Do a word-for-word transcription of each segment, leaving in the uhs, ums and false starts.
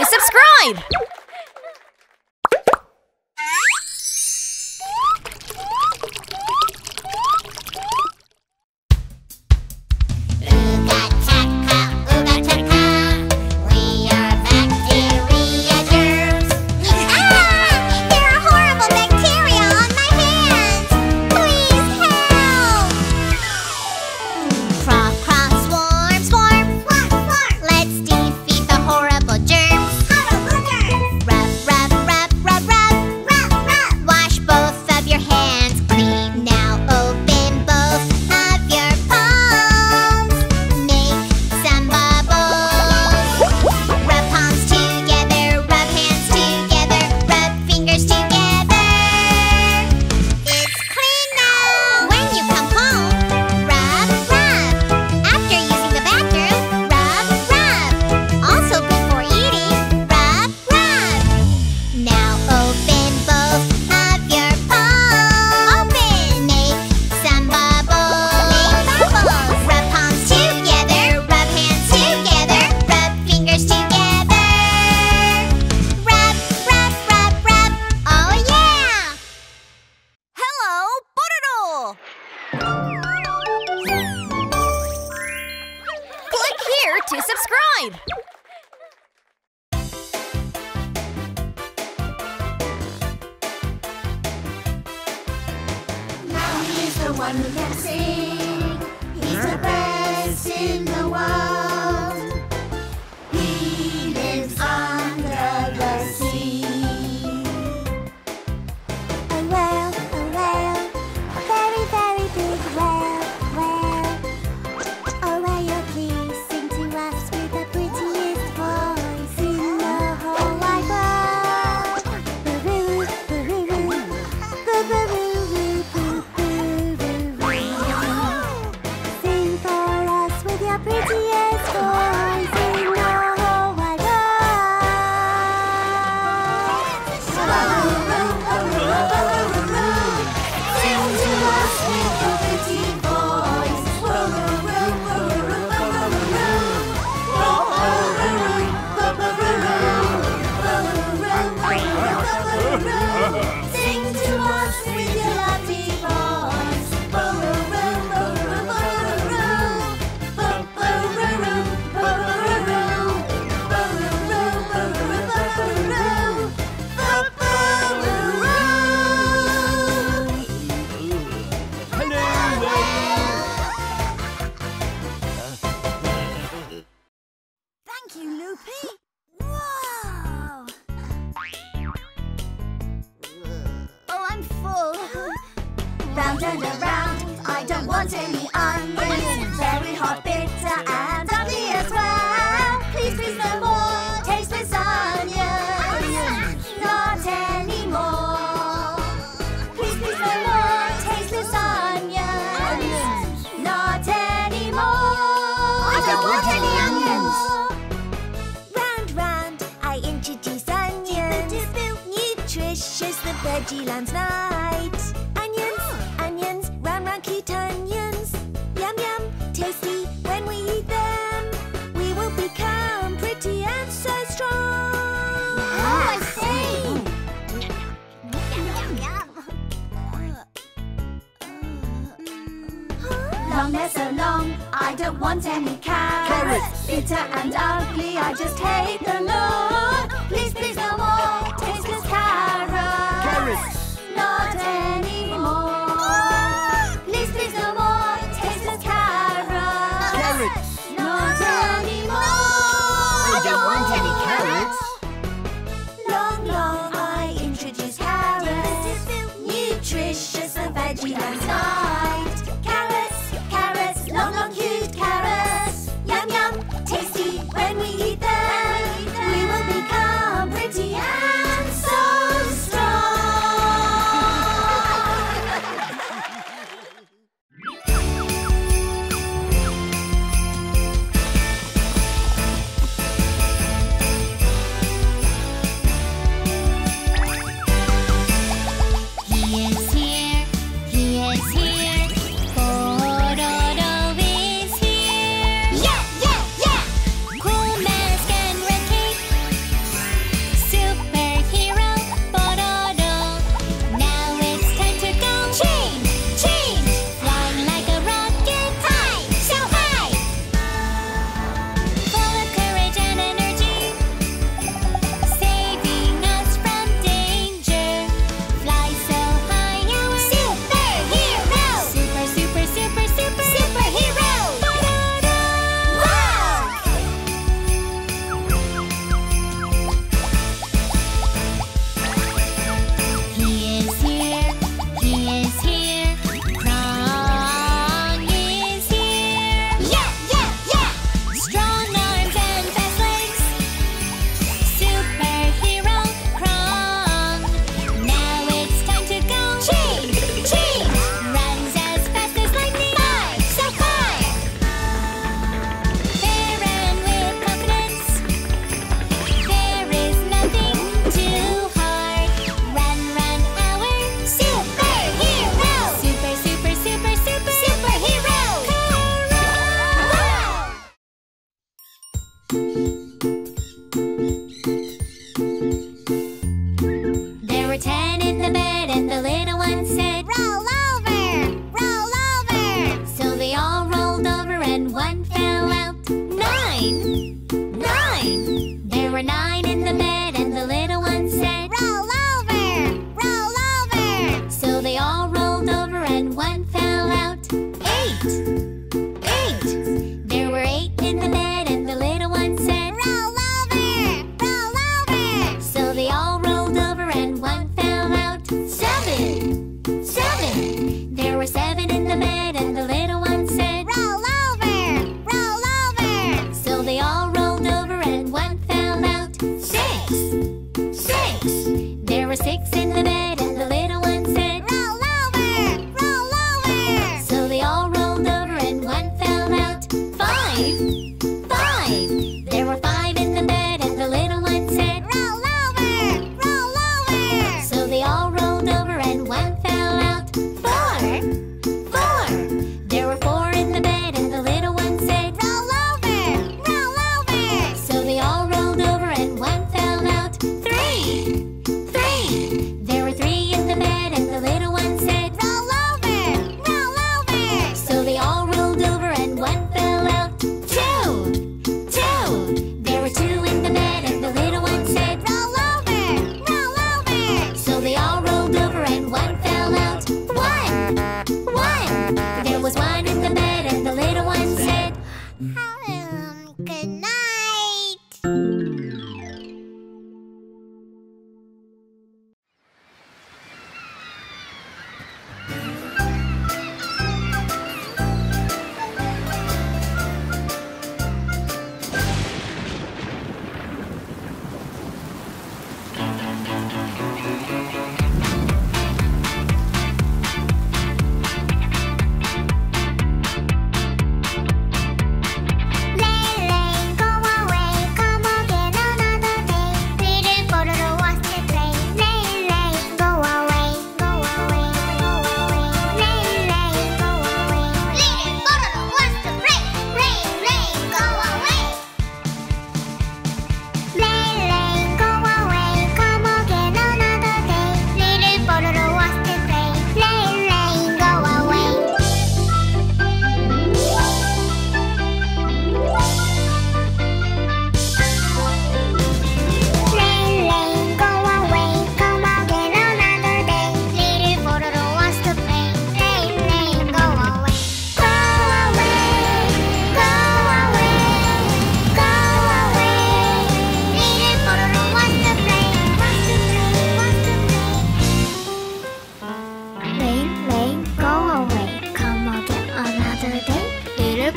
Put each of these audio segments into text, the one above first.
to subscribe! When we eat them, we will become pretty.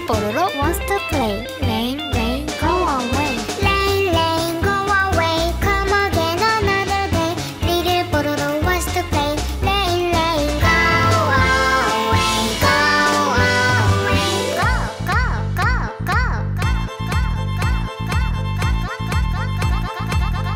Pororo wants to play. Rain, rain, go away. Rain, rain, go away. Come again another day. Little Pororo wants to play. Rain, rain, go away. Go away. Go, go, go, go, go, go, go, go, go, go.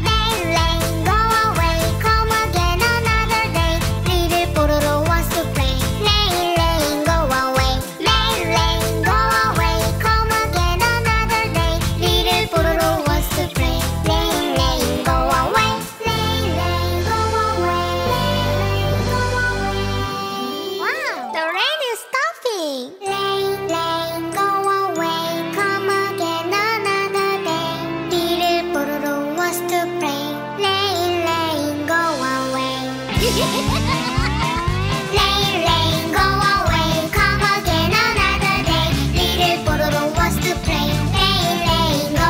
Rain, rain, go away. Come again another day. Little Pororo wants to play. Rain, rain, go away. Rain, rain, go away. Come again another day. Little Pororo wants to play. Rain, rain, go away. Rain, rain, go away. Rain, rain, go away. Wow, the rain is stopping. Rain, rain, go away. Come again another day. Little Pororo wants to play. Rain, rain, go away. Rain, rain, go away. Come again another day. Little Pororo wants to play. Rain, rain, go away. Rain, rain, go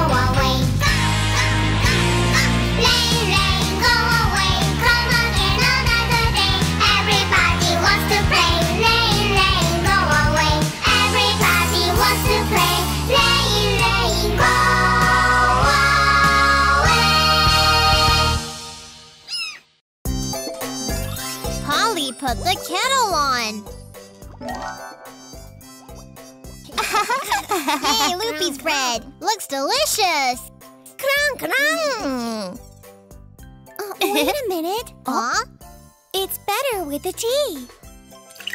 away. Come again another day. Everybody wants to play. Rain, rain, go away. Everybody wants to play. Rain, rain, go away. Polly put the kettle on. Yay, Loopy's bread. Looks delicious. Krong, krong. Oh, wait a minute. Huh? It's better with the tea.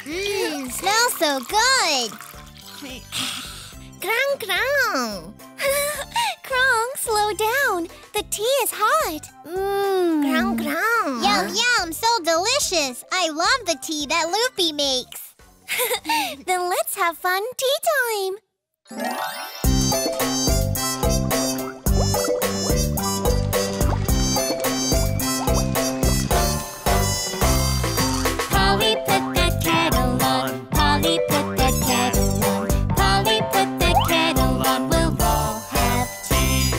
Mmm, smells so good. Krong, krong. Krong, slow down. The tea is hot. Mmm. Krong, krong. Yum, yum, so delicious. I love the tea that Loopy makes. Then let's have fun tea time. Polly put the kettle on. Polly put the kettle on. Polly put the kettle on. We'll all have tea.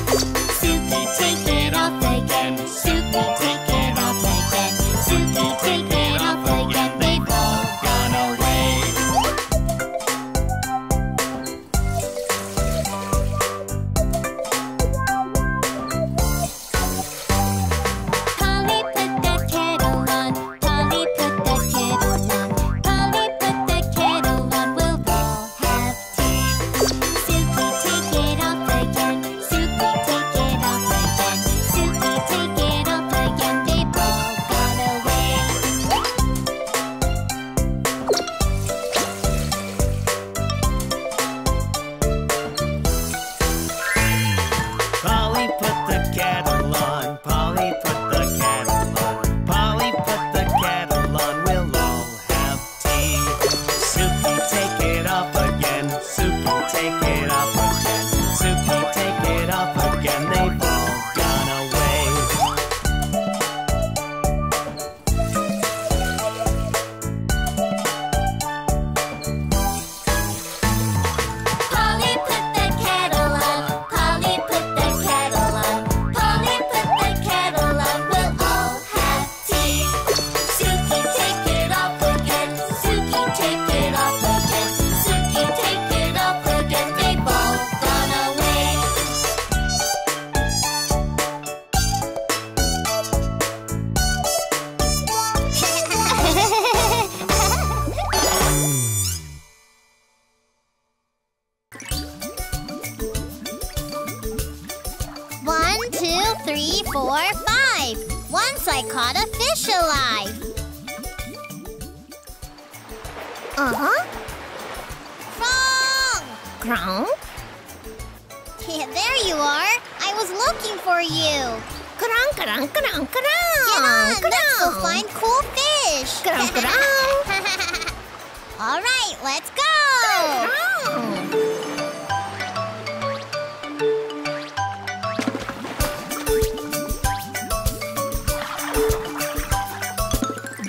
Suki, take it off again. Suki, take it off again. Suki, take it off again. They've all gone away. Polly put the kettle on. Polly put the kettle on. Polly put the kettle on. We'll all have tea. Suki, take it off again. Suki, take it off again. Suki, take it off again. They've all gone away. Polly put the kettle on. Polly put the kettle on. Polly put the kettle on. We'll all have tea. Suki, take it off again. Suki, take it off again. Suki, take it off again. They've all gone away. Polly put the kettle on. Polly put the kettle on. Polly put the kettle on. We'll all have tea. Suki, take it off again. Suki, take it off again. Suki, take it off again. They've all gone away. One, two, three, four, five. Once I caught a fish alive. Uh-huh. Krong! Krong? Yeah, there you are. I was looking for you. Krong, krong, krong, krong. Get on, let's go find cool fish. Krong, krong. All right, let's go.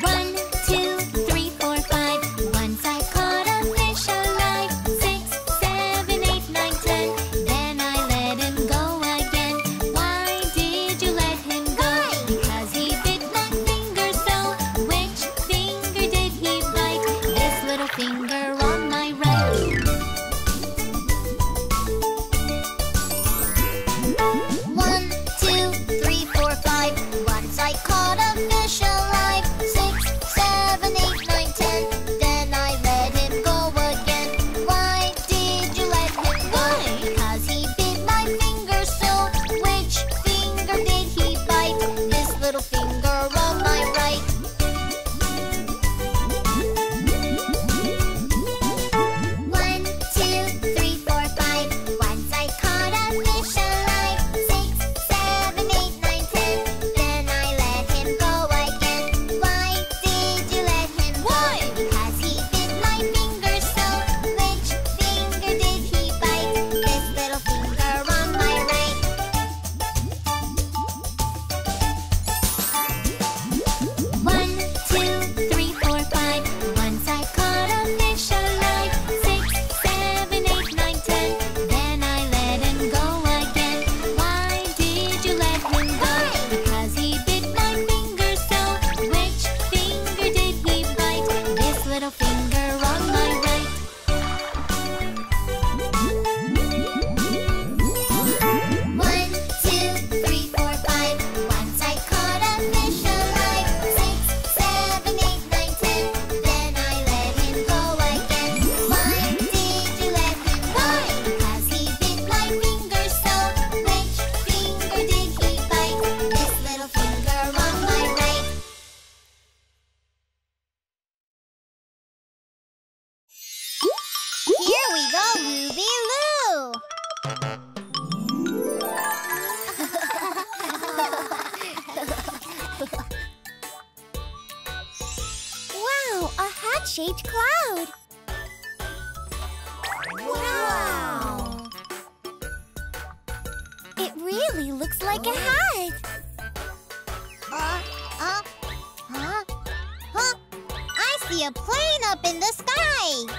One, two, three, four, five. Once I caught a fish alive. Six, seven, eight, nine, ten. Then I let him go again. Why did you let him go? Because he bit my finger so. Which finger did he bite? This little finger on my heart-shaped cloud. Wow! It really looks like oh. a hat. Uh, uh, huh? Huh? I see a plane up in the sky.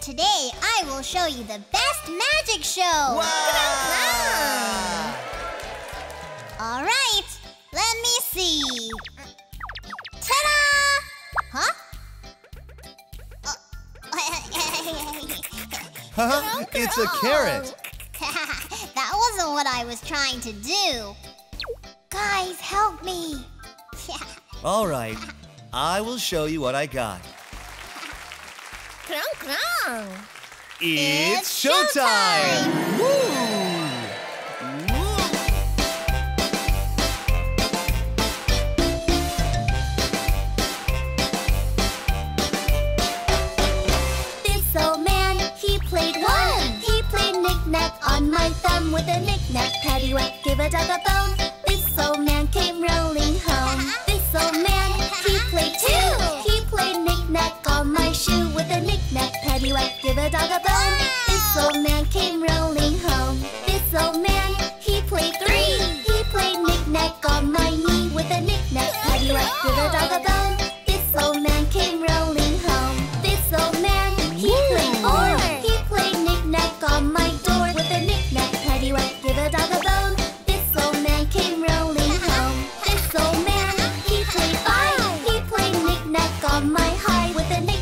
Today, I will show you the best magic show! Wow! Alright, let me see. Ta-da! Huh? Huh? It's a carrot! That wasn't what I was trying to do. Guys, help me! Alright, I will show you what I got. Krong, krong. It's, it's showtime! showtime. Woo. Woo. This old man, he played one. He played knick-knack on my thumb with a knick-knack, paddywhack, give a dog a bone. This old man came rolling home. This old man, he played two. My shoe with a knick-knack, paddywhack, give a dog a bone. Wow. This old man came rolling home. This old man, he played three. He played knick-knack on my knee with a knick-knack, paddywhack, give a dog a bone. This old man came rolling home. This old man, he Ooh. played four. He played knick-knack on my door with a knick-knack, paddywhack, give a dog a bone. This old man came rolling home. This old man, he played five. He played knick-knack on my high with a knick-knack.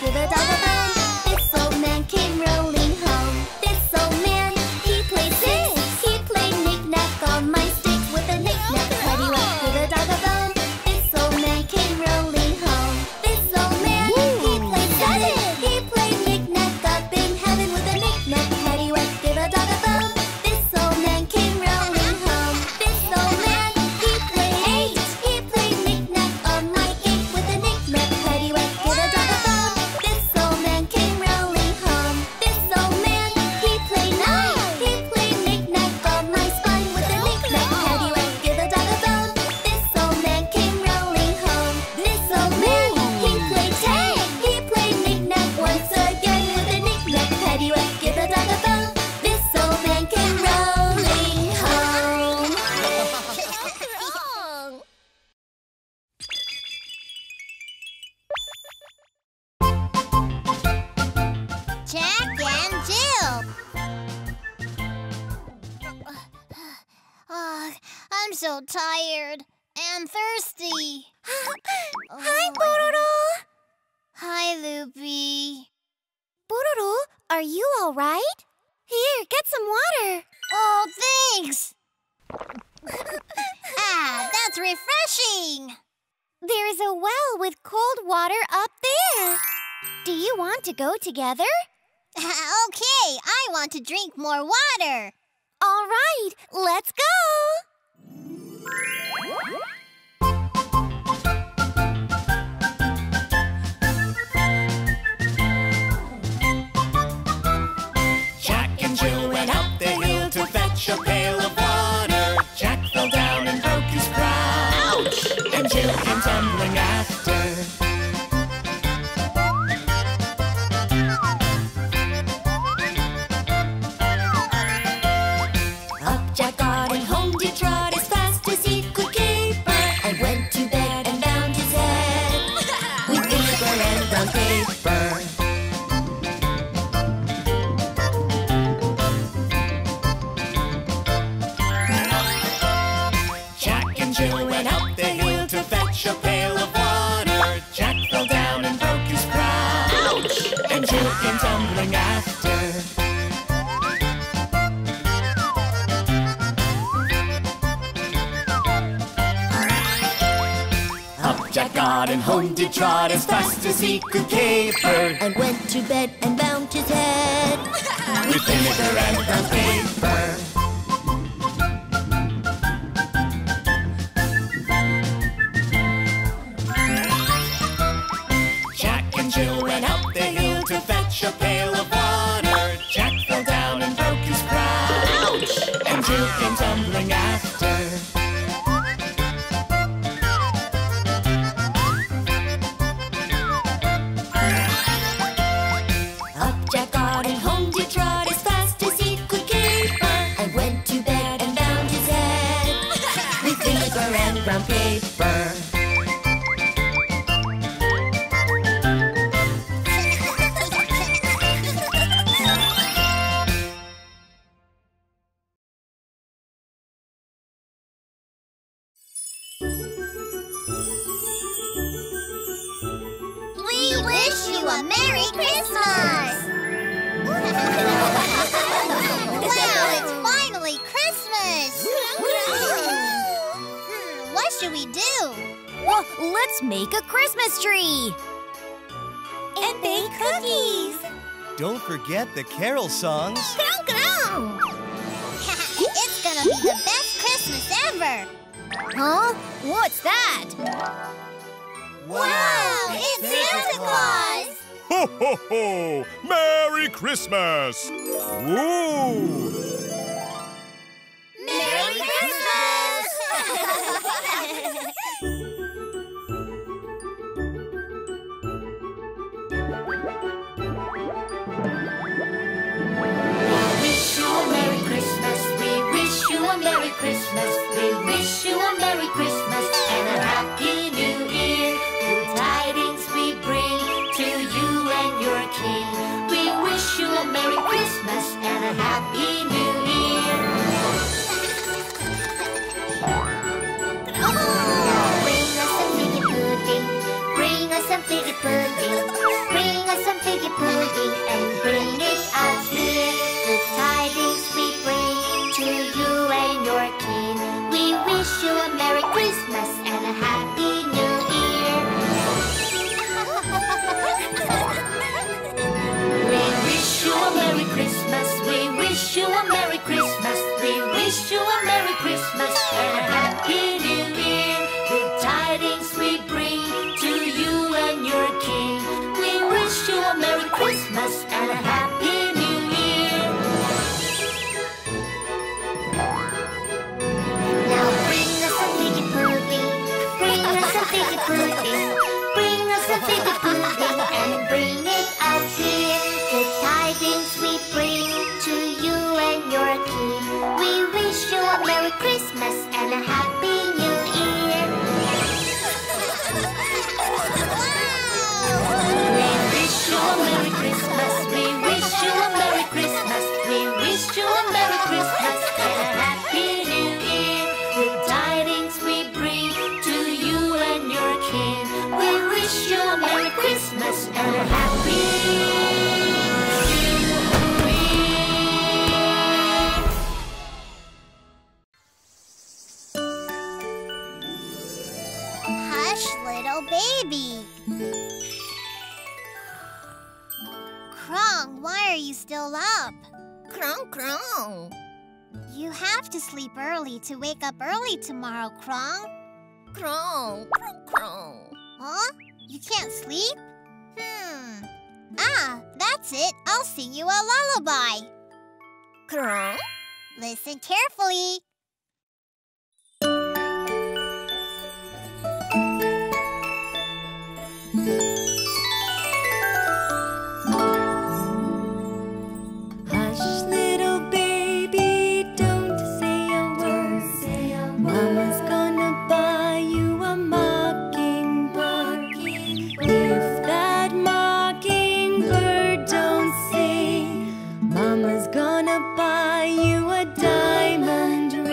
Give a dog a bone. This old man came rolling home. This old man, he played six. He played knick-knack on my stick with a knick-knack, paddywhack, give a dog a bone. This old man came rolling home. This old man, he played seven. He played knick-knack up in heaven with a knick-knack, paddywhack, give a dog a bone. This old man came rolling home. This old man, he played eight. He played knick-knack on my gate with a knick-knack, paddywhack, give a dog. So tired and thirsty. Oh. Hi, Pororo. Hi, Loopy. Pororo, are you all right? Here, get some water. Oh, thanks. Ah, that's refreshing. There is a well with cold water up there. Do you want to go together? Okay, I want to drink more water. All right, let's go. Jack and Jill went up the hill to fetch a pail of water. Jack fell down and broke his crown. Ouch! And Jill came tumbling after. A pail of water. Jack fell down and broke his crown. Ouch! And Jill came tumbling after. Up Jack got and home to trot as fast as he could caper, and went to bed and bound his head with vinegar and brown paper. Jill went up the hill to fetch a pail of water. Jack fell down and broke his crown. Ouch! And Jill came tumbling after. and brown paper. Make a Christmas tree! And bake cookies! Don't forget the carol songs! Krong, krong! It's gonna be the best Christmas ever! Huh? What's that? Wow! wow it's Santa Claus! Ho, ho, ho! Merry Christmas! Woo! Merry Christmas! Merry Christmas, we wish you a Merry Christmas and a Happy New Year. Good tidings we bring to you and your king. We wish you a Merry Christmas and a Happy New Year. Bring us some figgy pudding, bring us some figgy pudding, bring us some figgy pudding and bring it out here. Good tidings we bring to you. We wish you a Merry Christmas and a Happy New Year. We wish you a Merry Christmas, we wish you a Merry Christmas, we wish you a Merry Christmas and a Happy New Year. Good tidings we bring to you and your king. We wish you a Merry Christmas and a Happy New Year. Figgy pudding, bring us a figgy pudding and bring it out here. Good tidings we bring to you and your king. We wish you a Merry Christmas and a Happy New Year. We wish you a Merry Christmas, we wish you a Merry Christmas, we wish you a Merry Christmas and a Happy New Year. Good tidings we bring to you and your kin. We wish you a Merry Christmas and a Happy New Year. Hush, little baby. Krong, why are you still up? Krong, krong. You have to sleep early to wake up early tomorrow, Krong. Krong, krong, krong. Huh? You can't sleep? Hmm. Ah, that's it. I'll sing you a lullaby. Krong? Listen carefully. Gonna buy you a diamond ring.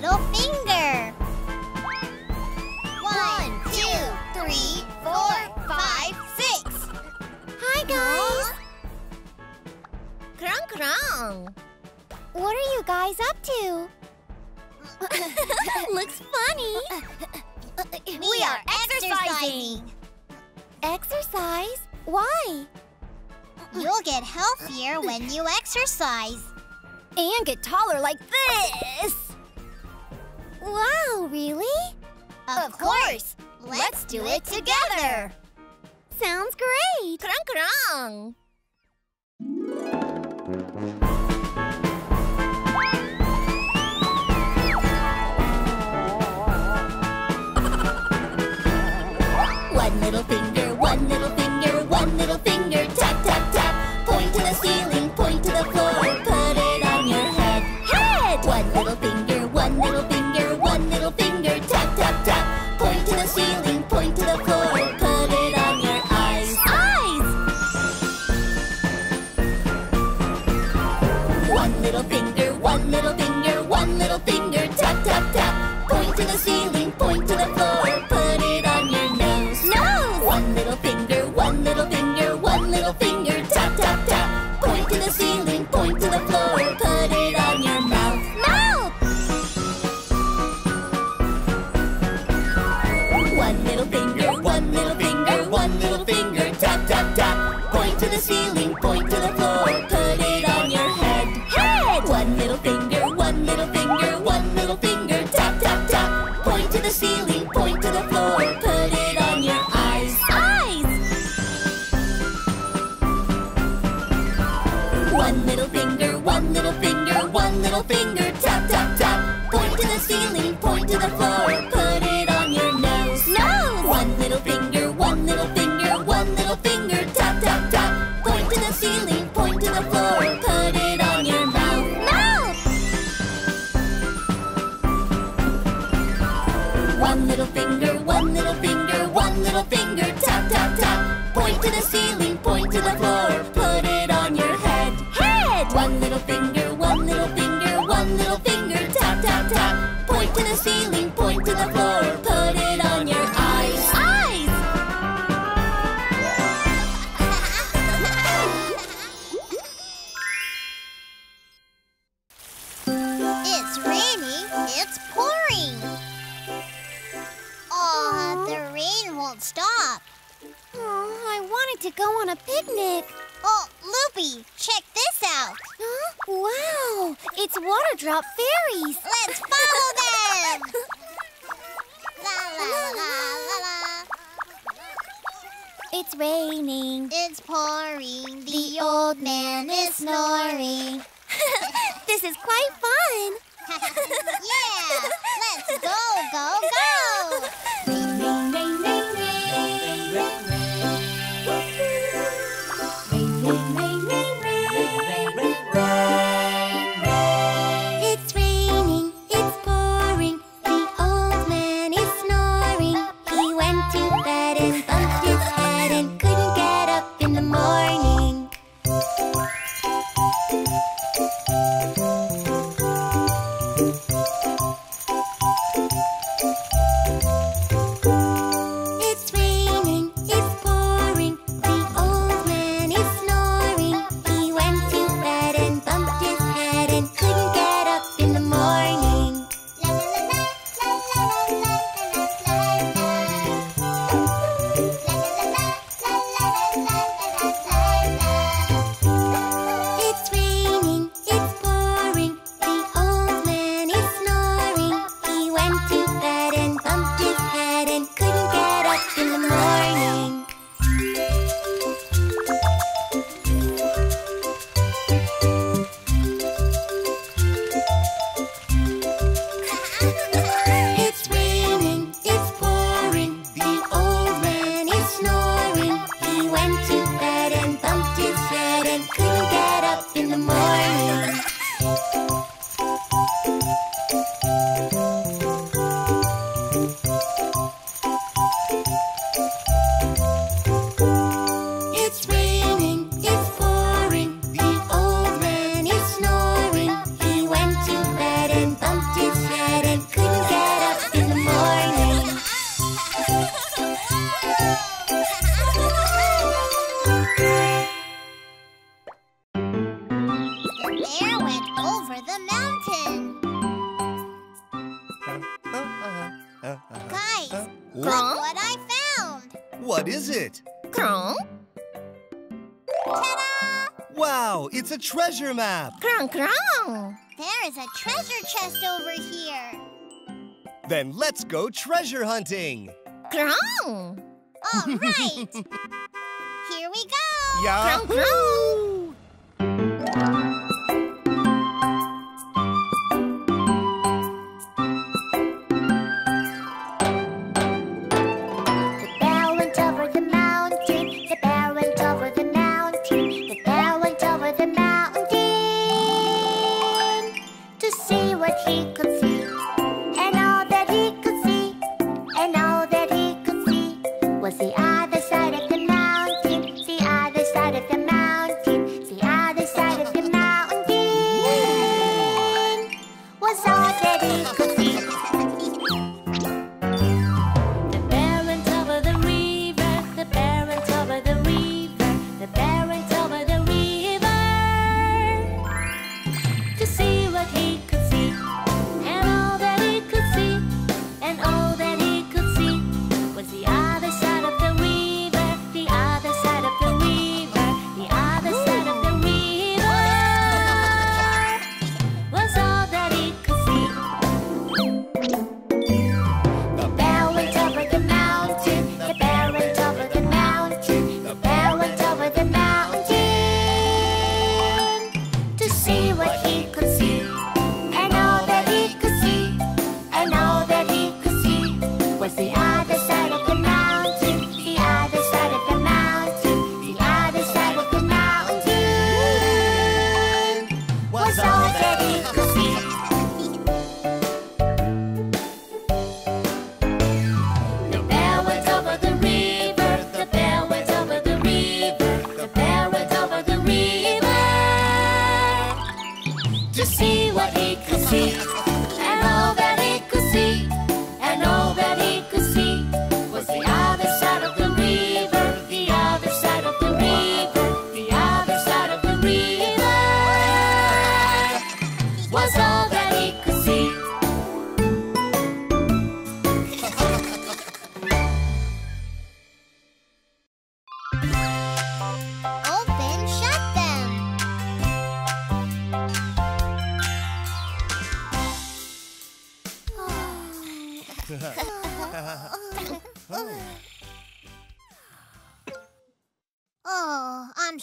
little finger. One, two, three, four, five, six. Hi, guys. Krong Krong. What are you guys up to? Looks funny. We are exercising. Exercise? Why? You'll get healthier when you exercise. And get taller like this. Wow, really? Of, of course. course. Let's, Let's do it together. Sounds great. Krong Krong. One little finger, one little finger, one little finger, tap, tap, tap. Point to the ceiling, point to the floor, put it on your head. Head! One little finger, one little finger, one little finger, tap, tap, tap. Point to the ceiling, point to the floor, put it on your eyes. Eyes! One little finger, one little finger, one little finger, tap, tap, tap. Point to the ceiling, point to the floor, put it on your nose. One little finger, one little finger, one little finger, tap, tap, tap. Point to the ceiling, point to the floor, put it on your mouth. Mouth! One little finger, one little finger, one little finger, tap, tap, tap. Point to the ceiling, point to the floor, put it on your head. Head! One little finger, one little finger, one little finger, tap, tap, tap. Point to the ceiling, point to the floor, put it on your eyes. One little finger, one little finger, one little finger, tap, tap, tap. Point to the ceiling, point to the floor, put it on your nose. Nose! One little finger, one little finger, one little finger, tap, tap, tap. Point to the ceiling, point to the floor, put it on your mouth. Mouth! One little finger, one little finger, one little finger, tap, tap, tap. Point to the ceiling, point to the floor, put it on your head. One little finger, one little finger, one little finger, tap, tap, tap. Point to the ceiling, point to the floor, put it on your eyes. Eyes! It's raining, it's pouring. Aw, the rain won't stop. Oh, I wanted to go on a picnic. Oh, Loopy, check this out. Huh? Wow, it's water drop fairies. Let's follow them. La, la, la, la, la. It's raining. It's pouring. The old man is snoring. This is quite fun. Yeah, let's go, go, go. Rain, rain, rain, rain, rain, rain, rain, rain. Rain, rain, rain, rain, rain, rain, rain. It's raining, it's pouring. The old man is snoring. He went to bed and bumped his head and couldn't get up in the morning. the mountain. Guys, look what I found. What is it? Krong? Ta-da! Wow, it's a treasure map. Krong, Krong! There is a treasure chest over here. Then let's go treasure hunting. Krong! All right. Here we go. Yahoo! Krong, Krong!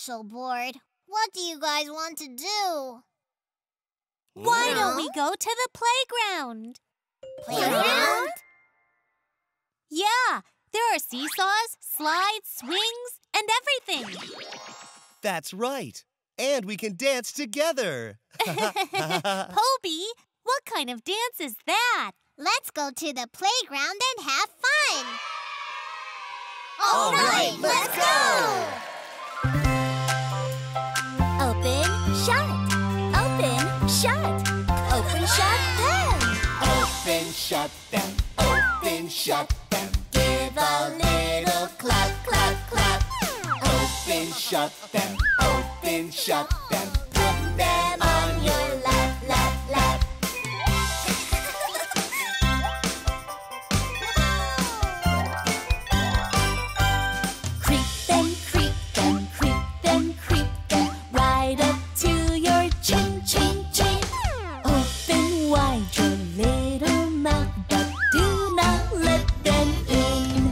So bored. What do you guys want to do? Why don't we go to the playground? Playground? Yeah, there are seesaws, slides, swings, and everything. That's right. And we can dance together. Poby, what kind of dance is that? Let's go to the playground and have fun. All right, let's go. Shut, open, shut, open, shut them. Open, shut them, open, shut them. Give a little clap, clap, clap. Open, shut them, open, shut them. Put them on your lap, lap, lap. Creep them, creep them, creep them, creep them. Right up to your chin, chin, chin. Open wide your little mouth, but do not let them in.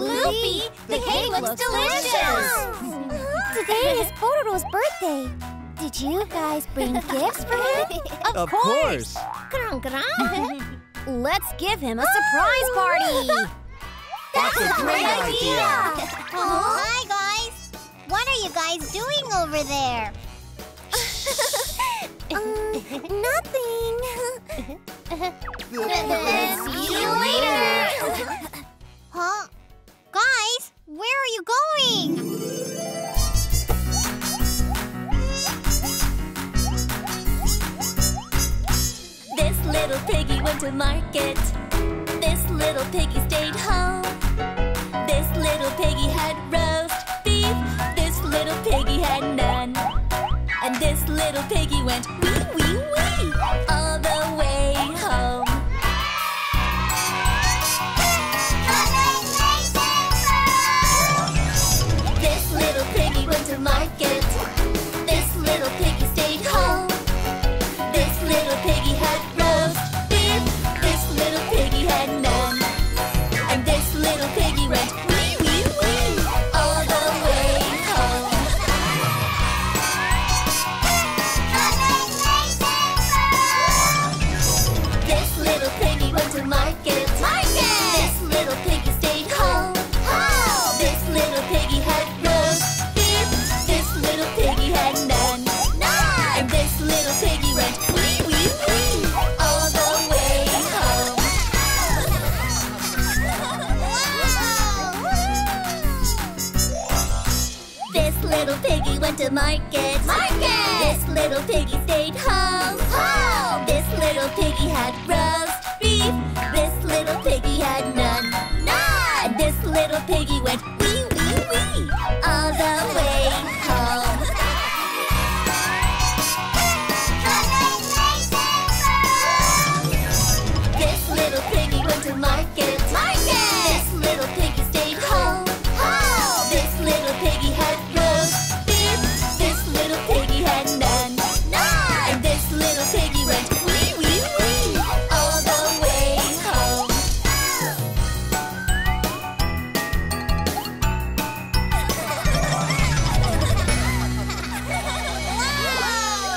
Loopy, the cake looks delicious! Today is Pororo's birthday. Did you guys bring gifts for him? Of, of course! Krong, krong. Let's give him a surprise party! That's, That's a great idea! idea. Oh, hi, guys! What are you guys doing over there? um, nothing. See you later! Huh? Guys, where are you going? This little piggy went to market. This little piggy stayed home. This little piggy had roast beef. This little piggy had none. And this little piggy went wee, wee, wee all the way home. This little piggy went to market. This little piggy stayed home. This little piggy had roast beef. This little piggy had none. And this little piggy went wee, wee, wee all the way home. This little piggy went to market. Market! This little piggy stayed home. Home! This little piggy had roast beef. This little piggy had none. None! And this little piggy went wee, wee, wee all the way home. Wow! This little piggy went to market. Market! This little piggy stayed home. Home! This little piggy had roast beef. This little piggy had none. None! And this little piggy went wee, wee, wee all the way home. This little piggy went to market. Market! This little piggy stayed home. Home! This little piggy had roast beef. This little piggy had none. None! And this little piggy went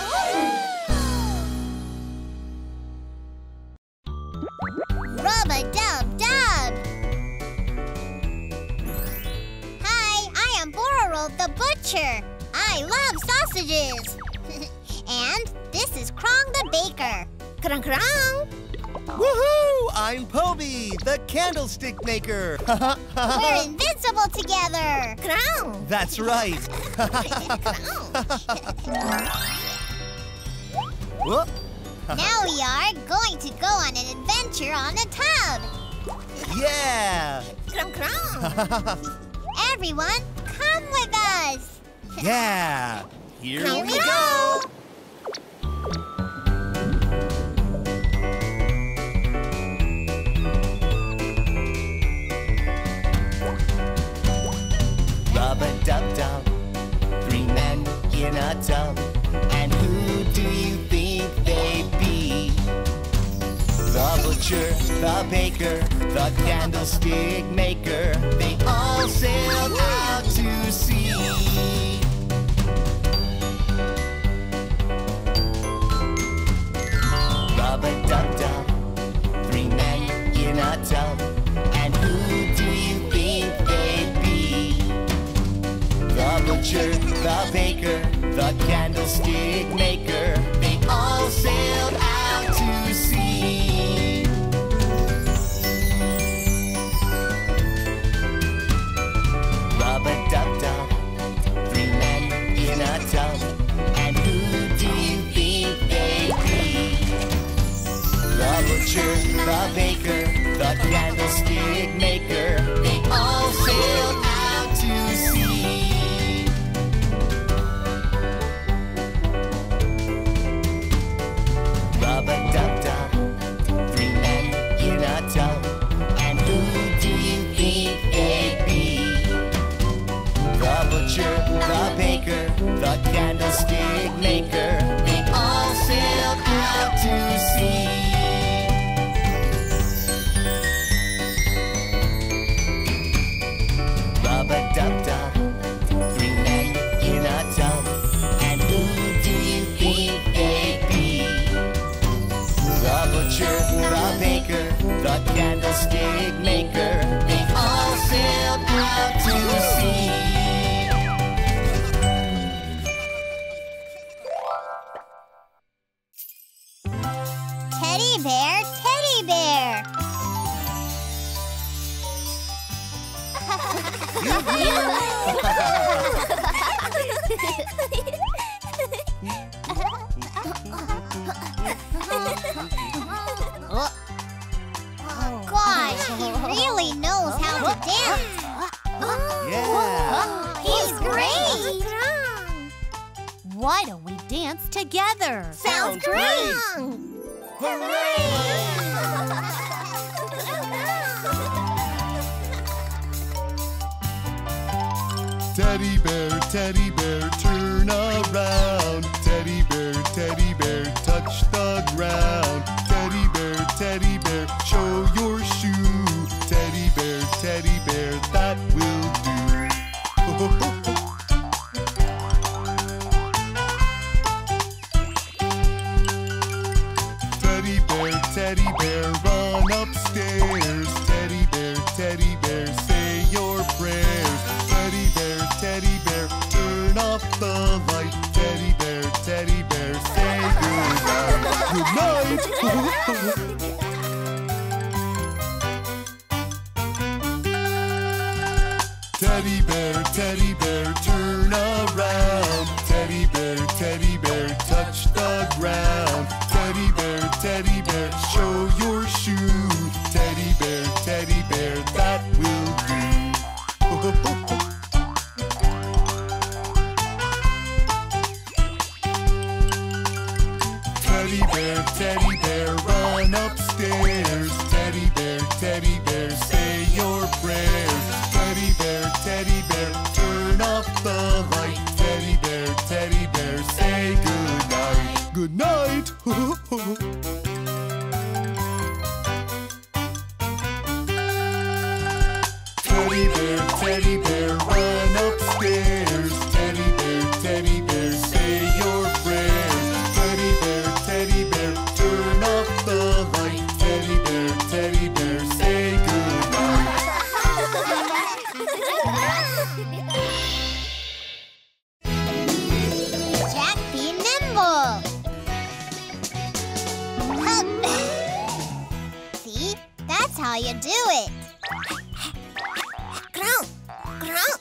wee, wee, wee all the way home. Rub-a-dub-dub! Hi, I am Pororo the Butcher. I love sausages. And this is Krong the Baker. Krong, krong! Woohoo! I'm Poby, the Candlestick Maker. We're invincible together. Krong! That's right. Whoop! Now we are going to go on an adventure on a tub. Yeah! Krong, krong. Everyone, come with us. Yeah! Here, Here we, we go. go. Rub-a-dub-dub, three men in a tub, and who do you think they be? The butcher, the baker, the candlestick maker, they all sailed out to sea. Rub-a-dub-dub, three men in a tub, and who do you think they be? The butcher, the baker, the candlestick maker, they all sailed out to sea. Rub-a-dub-dub, three men in a tub, and who do you think they be? The butcher, the baker, the candlestick maker, they all sailed out to sea. Rub-a-dub-dub, three men in a tub, and who do you think they be? The butcher, the baker, the candlestick maker, they all sailed out to sea. Gosh, he really knows how to dance. Yeah. He's great. Why don't we dance together? Sounds great. Hooray! Teddy bear, teddy bear, turn around. Teddy bear, teddy bear, touch the ground. Teddy bear, teddy bear, show your shoe. Teddy bear, teddy bear, that will do. Teddy bear, teddy bear, run upstairs. Teddy bear, teddy bear, say your prayers. Teddy bear, teddy bear, turn off the light. Teddy bear, teddy bear, say goodnight. Goodnight. Teddy bear, teddy bear, turn around. Teddy bear, teddy bear, touch the ground. Teddy bear, teddy bear, show your shoe. Teddy bear, teddy bear, that will do. Teddy bear, run upstairs. Teddy bear, teddy bear, say your prayers. Teddy bear, teddy bear, turn off the light. Teddy bear, teddy bear, say goodnight. Goodnight. Teddy bear, teddy bear, run upstairs. Teddy bear, teddy bear, say your prayers. Teddy bear, teddy bear, turn off the light. Teddy bear, teddy bear, say goodnight. Jack, be nimble. Hup. See? That's how you do it. Krong, krong,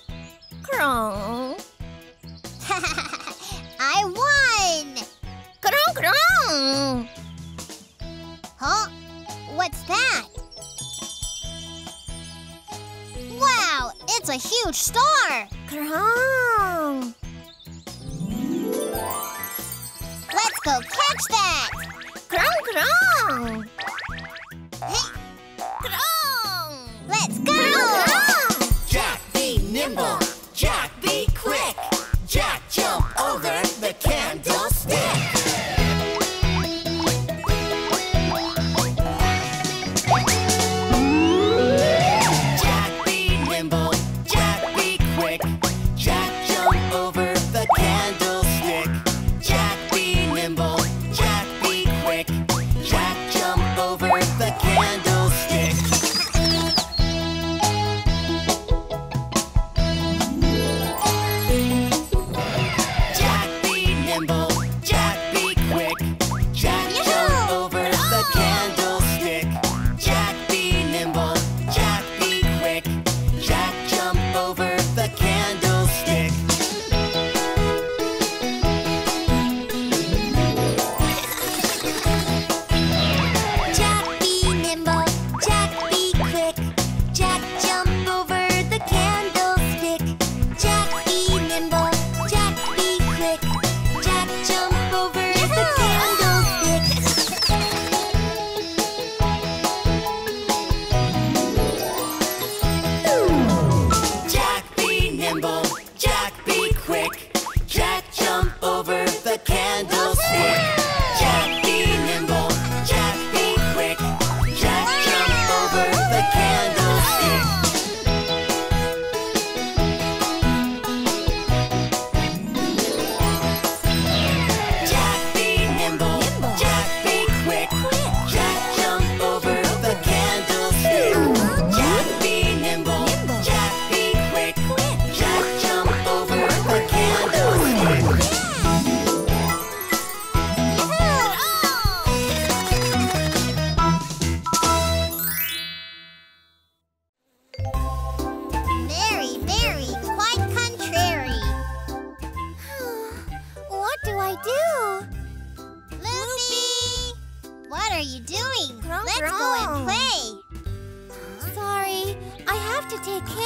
krong. I won! Krong, krong! Huh? What's that? Wow, it's a huge star! Krong! Let's go catch that! Krong, krong! Hey. Krong! Let's go! Krong, krong. Jack, be nimble! Jack, be quick! Jack, jump over the candlestick! Jack, be nimble, Jack, be quick, Jack, jump over.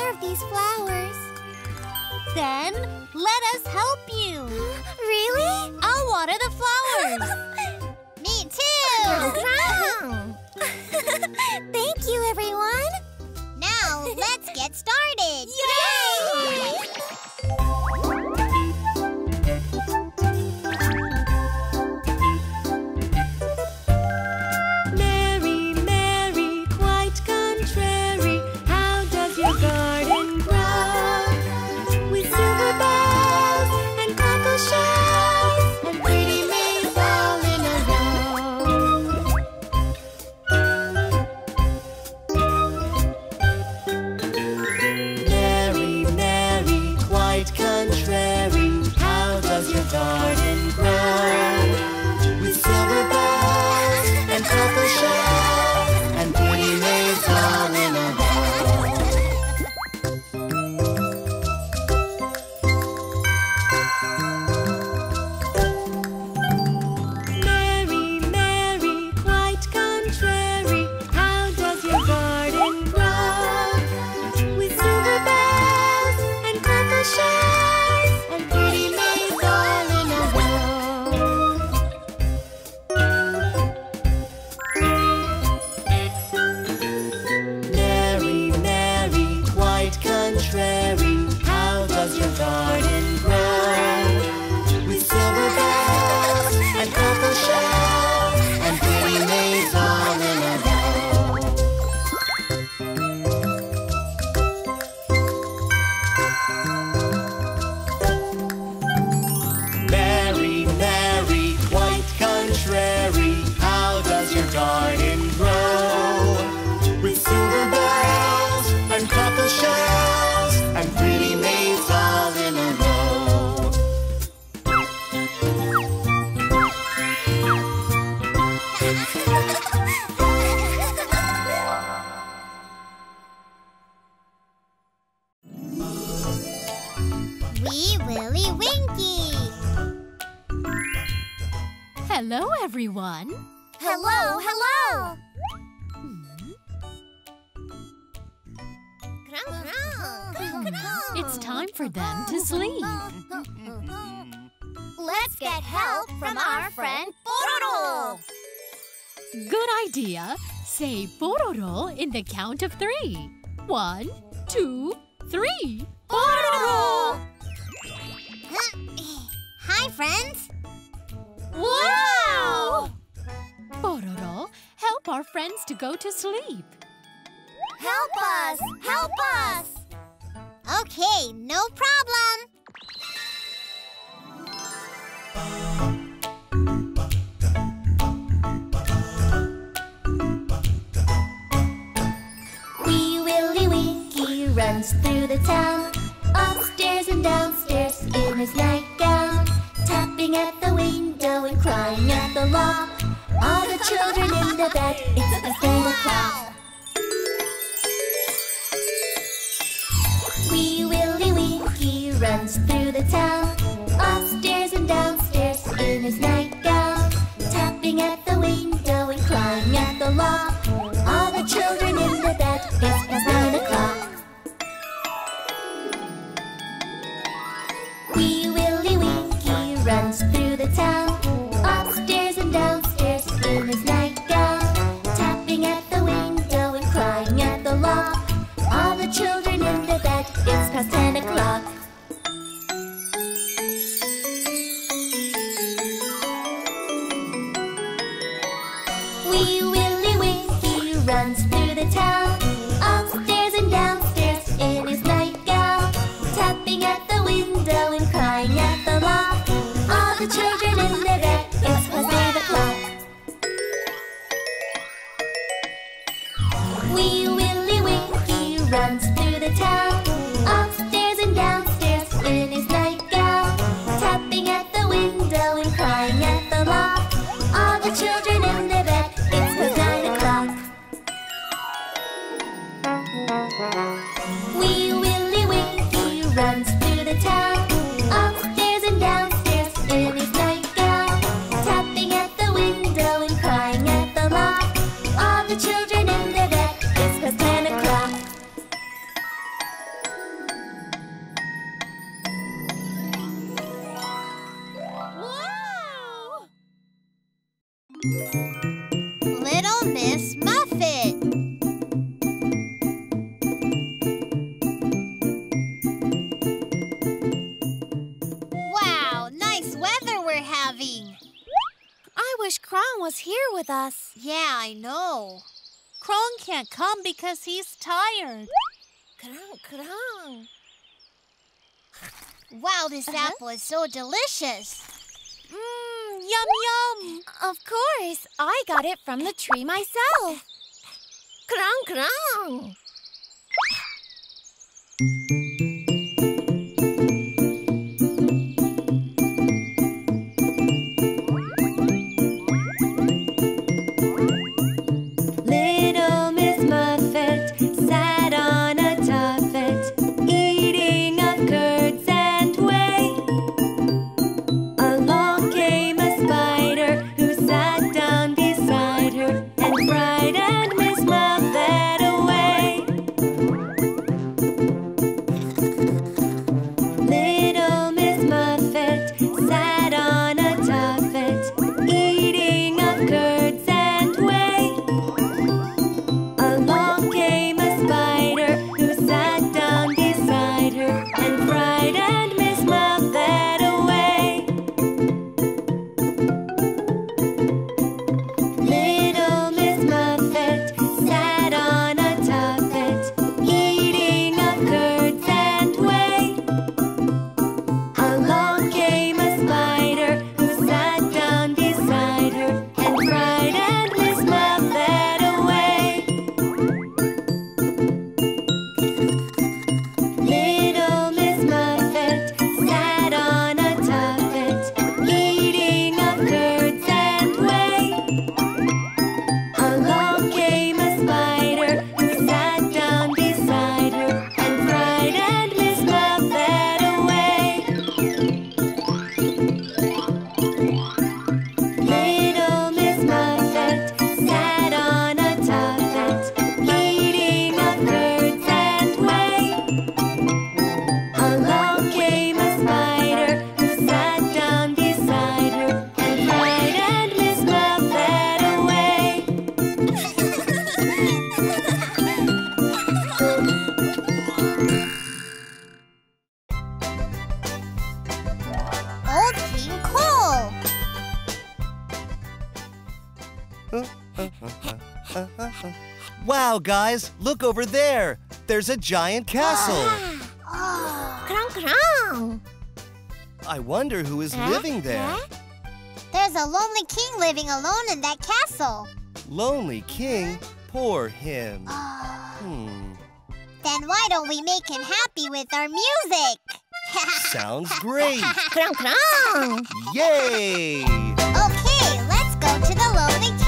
care of these flowers. Then let us help you. Really? I'll water the flowers. Me too. Thank you, everyone. Now let's get started. Yay! Wee Willie Winkie! Hello, everyone! Hello, hello! Mm-hmm. Krong, krong, krong, krong. It's time for them to sleep. Let's get help from our friend Pororo! Good idea! Say Pororo in the count of three. One, two, three! Pororo! Hi, friends! Wow! Pororo, help our friends to go to sleep. Help us! Help us! Okay, no problem. Wee Willie Winkie runs through the town, upstairs and downstairs in his nightgown, tapping at the window and crying at the lock. All the children in the bed, it's the same o'clock. Wee Willie Winkie runs through the town, upstairs and downstairs in his nightgown, tapping at the window and crying at the lock. All the children in the bed, it's the same o'clock. Wee Willie Winkie runs through the town, upstairs and downstairs in his nightgown, tapping at the window and crying at the lock. All the children in the bed, it's past ten o'clock. Wee Willie Winkie runs through the town, upstairs and downstairs in his nightgown, tapping at the window and crying at the lock. All the children in their bed, it's past eight o'clock. Wee Willie Winkie runs through the town, upstairs and downstairs in his nightgown, tapping at the window and crying at the lock. All the children in their bed, it's past nine o'clock. Wee Willie Winkie runs through the town, upstairs and downstairs in his nightgown, tapping at the window and crying at the lock. All the children in their bed, it's past ten o'clock. Little Miss Muffet. Wow, nice weather we're having. I wish Krong was here with us. Yeah, I know. Krong can't come because he's tired. Krong, Krong. Wow, this uh-huh. apple is so delicious. Mmm, yum, yum. Of course, I got it from the tree myself. Krong, Krong. Wow, guys, look over there. There's a giant castle. Krong, Krong. I wonder who is uh, living there. Uh? There's a lonely king living alone in that castle. Lonely king? Poor him. Hmm. Then why don't we make him happy with our music? Sounds great. Krong, Krong. Yay! Okay, let's go to the lonely king.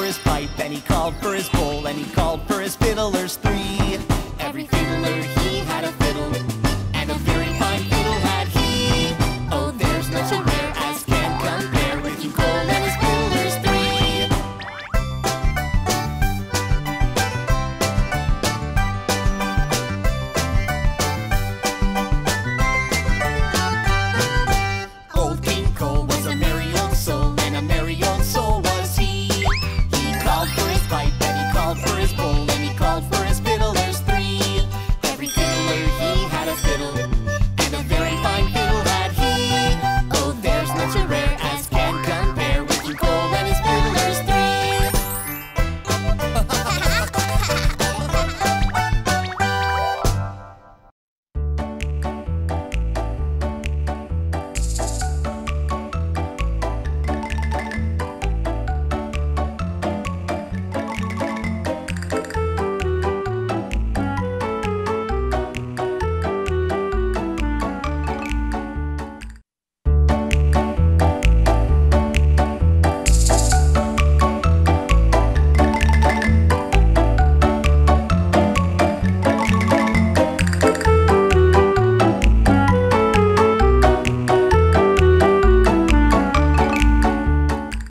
He called for his bowl and he called for his fiddlers three. Every fiddler he